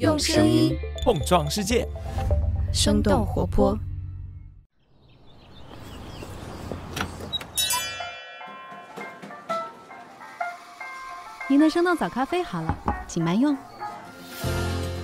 用声音碰撞世界，生动活泼。您的生动早咖啡好了，请慢用。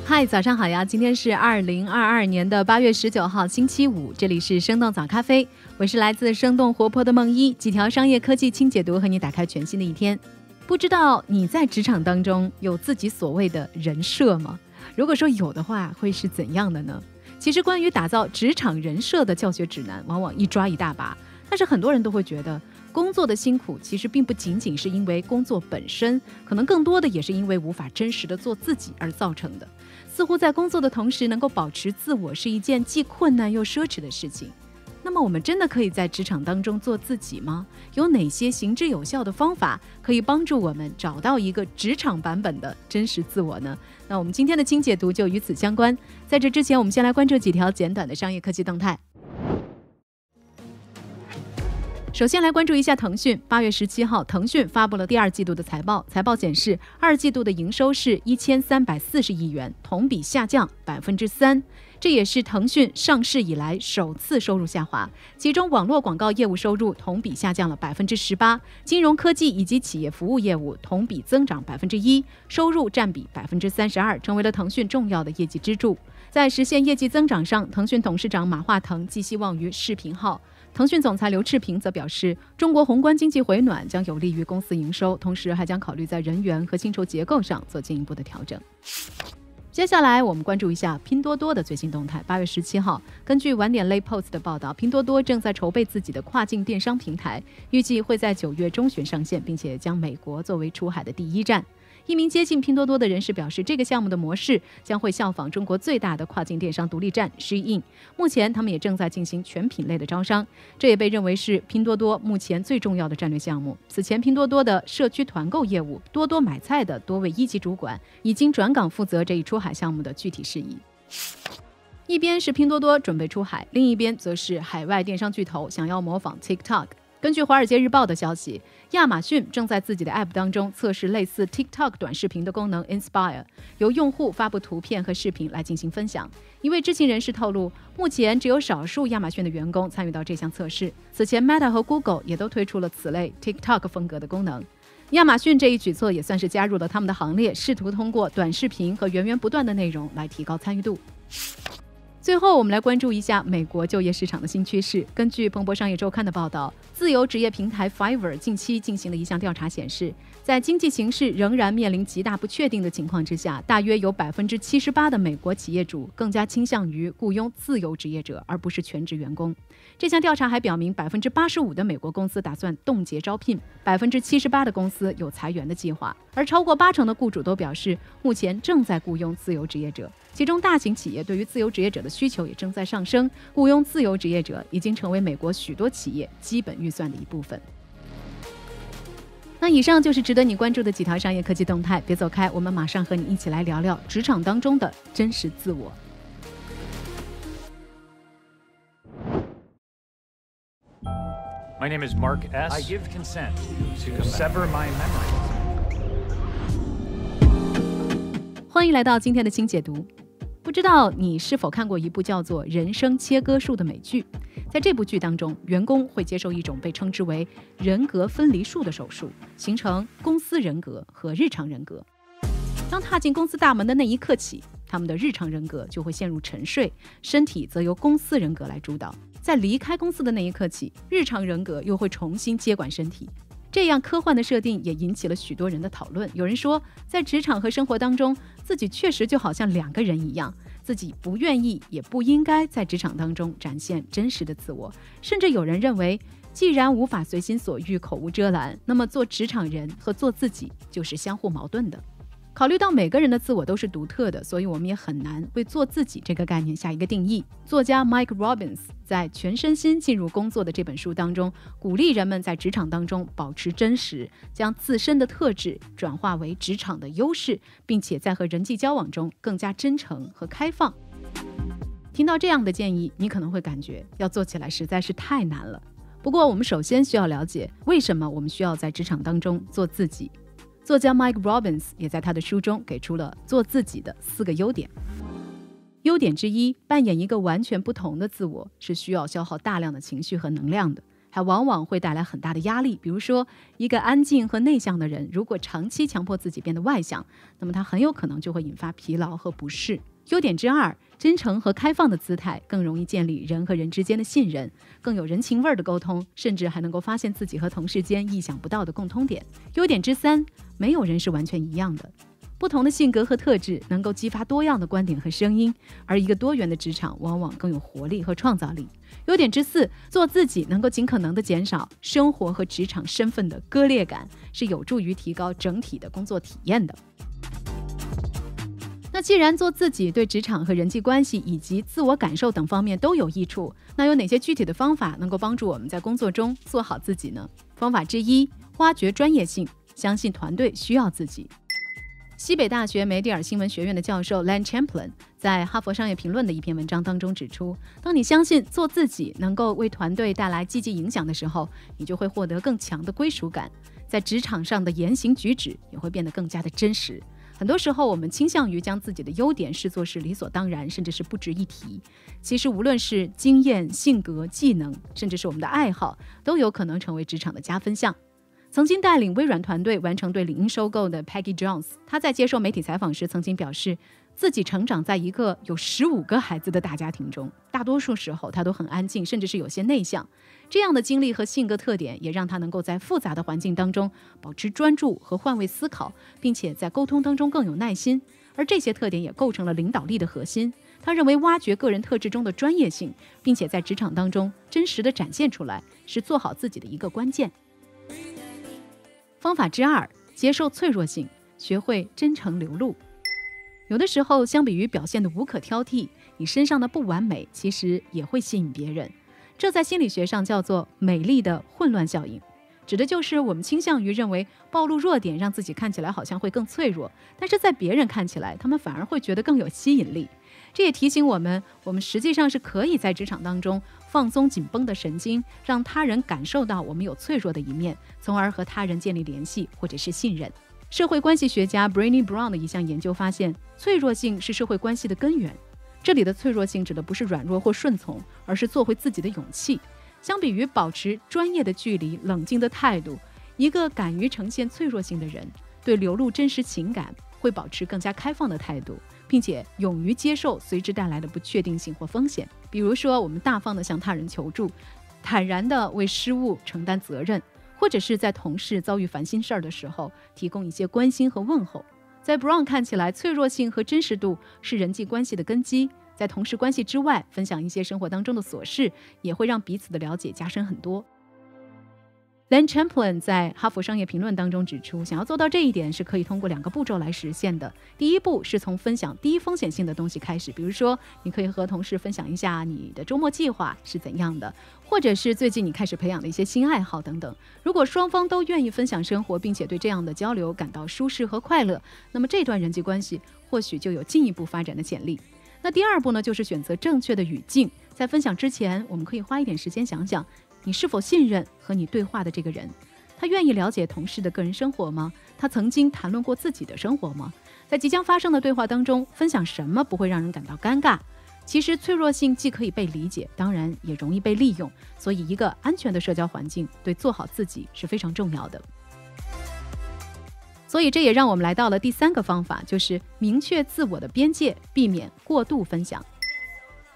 嗨，早上好呀！今天是2022年8月19号，星期五，这里是生动早咖啡，我是来自生动活泼的梦一，几条商业科技轻解读，和你打开全新的一天。不知道你在职场当中有自己所谓的人设吗？如果说有的话，会是怎样的呢？其实关于打造职场人设的教学指南，往往一抓一大把，但是很多人都会觉得，工作的辛苦其实并不仅仅是因为工作本身，可能更多的也是因为无法真实的做自己而造成的。似乎在工作的同时能够保持自我是一件既困难又奢侈的事情。那么我们真的可以在职场当中做自己吗？有哪些行之有效的方法可以帮助我们找到一个职场版本的真实自我呢？那我们今天的轻解读就与此相关。在这之前，我们先来关注几条简短的商业科技动态。首先来关注一下腾讯。8月17号，腾讯发布了第二季度的财报。财报显示，二季度的营收是1340亿元，同比下降3%，这也是腾讯上市以来首次收入下滑。其中，网络广告业务收入同比下降了18%，金融科技以及企业服务业务同比增长1%，收入占比32%，成为了腾讯重要的业绩支柱。在实现业绩增长上，腾讯董事长马化腾寄希望于视频号。腾讯总裁刘炽平则表示，中国宏观经济回暖将有利于公司营收，同时还将考虑在人员和薪酬结构上做进一步的调整。接下来我们关注一下拼多多的最新动态。8月17号，根据晚点类 Post 的报道，拼多多正在筹备自己的跨境电商平台，预计会在9月中旬上线，并且将美国作为出海的第一站。一名接近拼多多的人士表示，这个项目的模式将会效仿中国最大的跨境电商独立站 Shein。目前，他们也正在进行全品类的招商，这也被认为是拼多多目前最重要的战略项目。此前，拼多多的社区团购业务多多买菜的多位一级主管已经转岗负责这一出海项目的具体事宜。一边是拼多多准备出海，另一边则是海外电商巨头想要模仿 TikTok。根据《华尔街日报》的消息，亚马逊正在自己的 App 当中测试类似 TikTok 短视频的功能 Inspire， 由用户发布图片和视频来进行分享。一位知情人士透露，目前只有少数亚马逊的员工参与到这项测试。此前 Meta 和 Google 也都推出了此类 TikTok 风格的功能。亚马逊这一举措也算是加入了他们的行列，试图通过短视频和源源不断的内容来提高参与度。最后，我们来关注一下美国就业市场的新趋势。根据《彭博商业周刊》的报道，自由职业平台 Fiverr 近期进行了一项调查显示，在经济形势仍然面临极大不确定的情况之下，大约有78%的美国企业主更加倾向于雇佣自由职业者，而不是全职员工。这项调查还表明，85%的美国公司打算冻结招聘，78%的公司有裁员的计划，而超过80%的雇主都表示，目前正在雇佣自由职业者。其中，大型企业对于自由职业者的需求也正在上升，雇佣自由职业者已经成为美国许多企业基本预算的一部分。那以上就是值得你关注的几条商业科技动态，别走开，我们马上和你一起来聊聊职场当中的真实自我。My name is Mark S. I give consent to sever my memories. 欢迎来到今天的轻解读。不知道你是否看过一部叫做《人生切割术》的美剧？在这部剧当中，员工会接受一种被称之为人格分离术的手术，形成公司人格和日常人格。当踏进公司大门的那一刻起，他们的日常人格就会陷入沉睡，身体则由公司人格来主导。在离开公司的那一刻起，日常人格又会重新接管身体。这样科幻的设定也引起了许多人的讨论。有人说，在职场和生活当中，自己确实就好像2个人一样，自己不愿意也不应该在职场当中展现真实的自我。甚至有人认为，既然无法随心所欲、口无遮拦，那么做职场人和做自己就是相互矛盾的。考虑到每个人的自我都是独特的，所以我们也很难为做自己这个概念下一个定义。作家 Mike Robbins 在《全身心进入工作》的这本书当中，鼓励人们在职场当中保持真实，将自身的特质转化为职场的优势，并且在和人际交往中更加真诚和开放。听到这样的建议，你可能会感觉要做起来实在是太难了。不过，我们首先需要了解，为什么我们需要在职场当中做自己。作家 Mike Robbins 也在他的书中给出了做自己的4个优点。优点之一，扮演一个完全不同的自我是需要消耗大量的情绪和能量的，还往往会带来很大的压力。比如说，一个安静和内向的人，如果长期强迫自己变得外向，那么他很有可能就会引发疲劳和不适。优点之二，真诚和开放的姿态更容易建立人和人之间的信任，更有人情味儿的沟通，甚至还能够发现自己和同事间意想不到的共通点。优点之三，没有人是完全一样的，不同的性格和特质能够激发多样的观点和声音，而一个多元的职场往往更有活力和创造力。优点之四，做自己能够尽可能的减少生活和职场身份的割裂感，是有助于提高整体的工作体验的。那既然做自己对职场和人际关系以及自我感受等方面都有益处，那有哪些具体的方法能够帮助我们在工作中做好自己呢？方法之一，挖掘专业性，相信团队需要自己。西北大学梅迪尔新闻学院的教授 Lynn Champlin 在《哈佛商业评论》的一篇文章当中指出，当你相信做自己能够为团队带来积极影响的时候，你就会获得更强的归属感，在职场上的言行举止也会变得更加的真实。很多时候我们倾向于将自己的优点视作是理所当然，甚至是不值一提。其实无论是经验、性格、技能，甚至是我们的爱好，都有可能成为职场的加分项。曾经带领微软团队完成对领英收购的 Peggy Jones， 她在接受媒体采访时曾经表示，自己成长在一个有15个孩子的大家庭中，大多数时候她都很安静，甚至是有些内向。这样的经历和性格特点也让她能够在复杂的环境当中保持专注和换位思考，并且在沟通当中更有耐心。而这些特点也构成了领导力的核心。她认为挖掘个人特质中的专业性，并且在职场当中真实地展现出来，是做好自己的一个关键。方法之二，接受脆弱性，学会真诚流露。有的时候，相比于表现的无可挑剔，你身上的不完美其实也会吸引别人。这在心理学上叫做美丽的混乱效应，指的就是我们倾向于认为暴露弱点让自己看起来好像会更脆弱，但是在别人看起来，他们反而会觉得更有吸引力。这也提醒我们实际上是可以在职场当中放松紧绷的神经，让他人感受到我们有脆弱的一面，从而和他人建立联系或者是信任。社会关系学家 Briony Brown 的一项研究发现，脆弱性是社会关系的根源。这里的脆弱性指的不是软弱或顺从，而是做回自己的勇气。相比于保持专业的距离、冷静的态度，一个敢于呈现脆弱性的人，对流露真实情感会保持更加开放的态度，并且勇于接受随之带来的不确定性或风险。比如说，我们大方地向他人求助，坦然地为失误承担责任，或者是在同事遭遇烦心事儿的时候提供一些关心和问候。在 Brown 看起来，脆弱性和真实度是人际关系的根基。在同事关系之外，分享一些生活当中的琐事，也会让彼此的了解加深很多。Lynn Champlin 在《哈佛商业评论》当中指出，想要做到这一点是可以通过2个步骤来实现的。第一步是从分享低风险性的东西开始，比如说你可以和同事分享一下你的周末计划是怎样的，或者是最近你开始培养的一些新爱好等等。如果双方都愿意分享生活，并且对这样的交流感到舒适和快乐，那么这段人际关系或许就有进一步发展的潜力。那第二步呢，就是选择正确的语境。在分享之前，我们可以花一点时间想想，你是否信任和你对话的这个人？他愿意了解同事的个人生活吗？他曾经谈论过自己的生活吗？在即将发生的对话当中，分享什么不会让人感到尴尬？其实脆弱性既可以被理解，当然也容易被利用，所以一个安全的社交环境对做好自己是非常重要的。所以这也让我们来到了第3个方法，就是明确自我的边界，避免过度分享。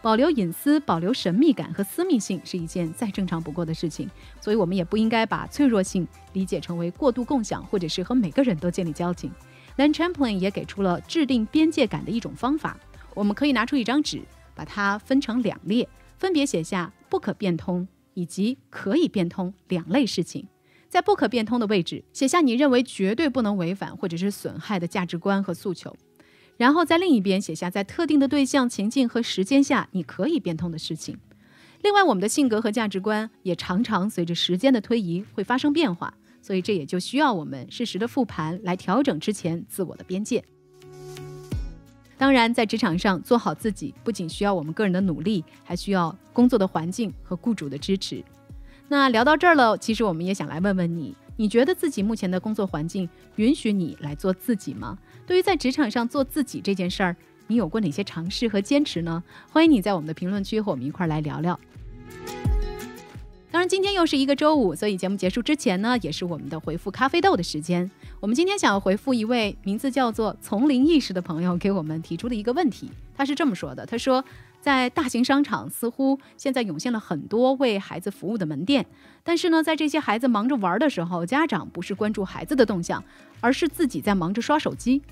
保留隐私、保留神秘感和私密性是一件再正常不过的事情，所以我们也不应该把脆弱性理解成为过度共享，或者是和每个人都建立交情。Lynn Champlin 也给出了制定边界感的一种方法，我们可以拿出一张纸，把它分成2列，分别写下不可变通以及可以变通2类事情。在不可变通的位置，写下你认为绝对不能违反或者是损害的价值观和诉求。然后在另一边写下在特定的对象、情境和时间下你可以变通的事情。另外，我们的性格和价值观也常常随着时间的推移会发生变化，所以这也就需要我们适时的复盘，来调整之前自我的边界。当然，在职场上做好自己不仅需要我们个人的努力，还需要工作的环境和雇主的支持。那聊到这儿了，其实我们也想来问问你，你觉得自己目前的工作环境允许你来做自己吗？对于在职场上做自己这件事儿，你有过哪些尝试和坚持呢？欢迎你在我们的评论区和我们一块儿来聊聊。当然今天又是一个周五，所以节目结束之前呢，也是我们的回复咖啡豆的时间。我们今天想要回复一位名字叫做丛林意识的朋友给我们提出的一个问题。他是这么说的，他说在大型商场似乎现在涌现了很多为孩子服务的门店，但是呢，在这些孩子忙着玩的时候，家长不是关注孩子的动向，而是自己在忙着刷手机。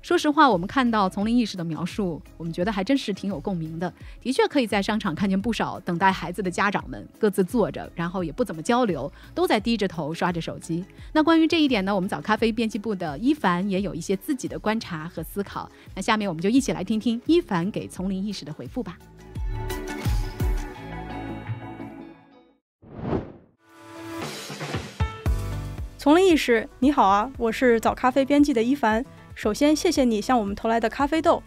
说实话，我们看到丛林意识的描述，我们觉得还真是挺有共鸣的。的确可以在商场看见不少等待孩子的家长们各自坐着，然后也不怎么交流，都在低着头刷着手机。那关于这一点呢，我们早咖啡编辑部的一凡也有一些自己的观察和思考。那下面我们就一起来听听一凡给丛林意识的回复吧。丛林意识，你好啊，我是早咖啡编辑的一凡。首先谢谢你向我们投来的咖啡豆，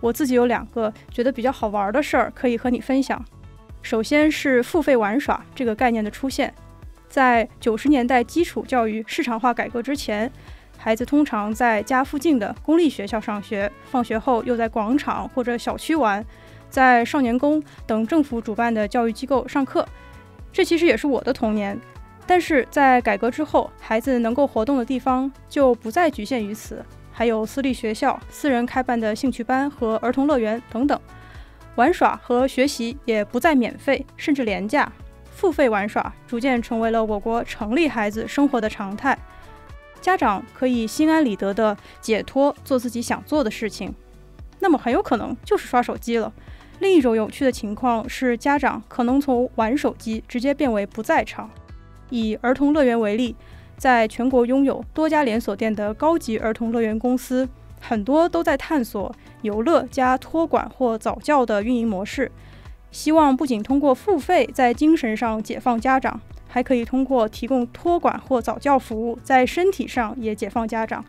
我自己有两个觉得比较好玩的事儿可以和你分享。首先是付费玩耍这个概念的出现。在90年代基础教育市场化改革之前，孩子通常在家附近的公立学校上学，放学后又在广场或者小区玩，在少年宫等政府主办的教育机构上课。这其实也是我的童年，但是在改革之后，孩子能够活动的地方就不再局限于此，还有私立学校、私人开办的兴趣班和儿童乐园等等。玩耍和学习也不再免费，甚至廉价。付费玩耍逐渐成为了我国城里孩子生活的常态。家长可以心安理得地解脱，做自己想做的事情，那么很有可能就是刷手机了。另一种有趣的情况是，家长可能从玩手机直接变为不在场。以儿童乐园为例，在全国拥有多家连锁店的高级儿童乐园公司，很多都在探索游乐加托管或早教的运营模式，希望不仅通过付费在精神上解放家长，还可以通过提供托管或早教服务在身体上也解放家长。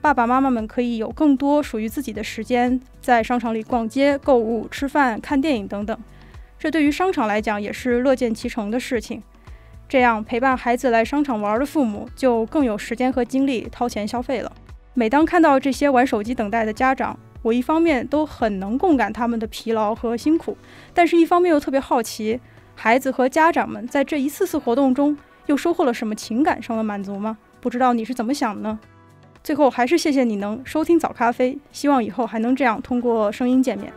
爸爸妈妈们可以有更多属于自己的时间，在商场里逛街、购物、吃饭、看电影等等，这对于商场来讲也是乐见其成的事情。这样陪伴孩子来商场玩的父母就更有时间和精力掏钱消费了。每当看到这些玩手机等待的家长，我一方面都很能共感他们的疲劳和辛苦，但是一方面又特别好奇，孩子和家长们在这一次次活动中又收获了什么情感上的满足吗？不知道你是怎么想的呢？最后还是谢谢你能收听早咖啡，希望以后还能这样通过声音见面。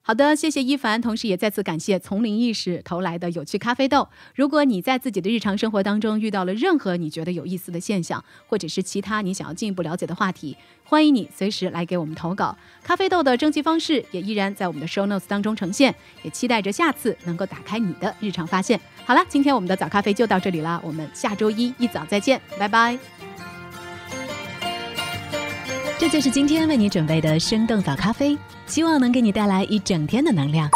好的，谢谢一凡，同时也再次感谢丛林意识投来的有趣咖啡豆。如果你在自己的日常生活当中遇到了任何你觉得有意思的现象，或者是其他你想要进一步了解的话题，欢迎你随时来给我们投稿。咖啡豆的征集方式也依然在我们的 show notes 当中呈现，也期待着下次能够打开你的日常发现。好了，今天我们的早咖啡就到这里啦，我们下周一早再见，拜拜。这就是今天为你准备的生动早咖啡，希望能给你带来一整天的能量。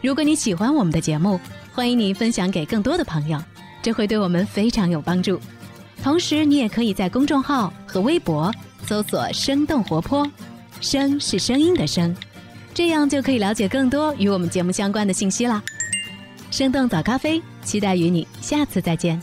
如果你喜欢我们的节目，欢迎你分享给更多的朋友，这会对我们非常有帮助。同时你也可以在公众号和微博搜索生动活泼，声是声音的声，这样就可以了解更多与我们节目相关的信息啦。生动早咖啡，期待与你下次再见。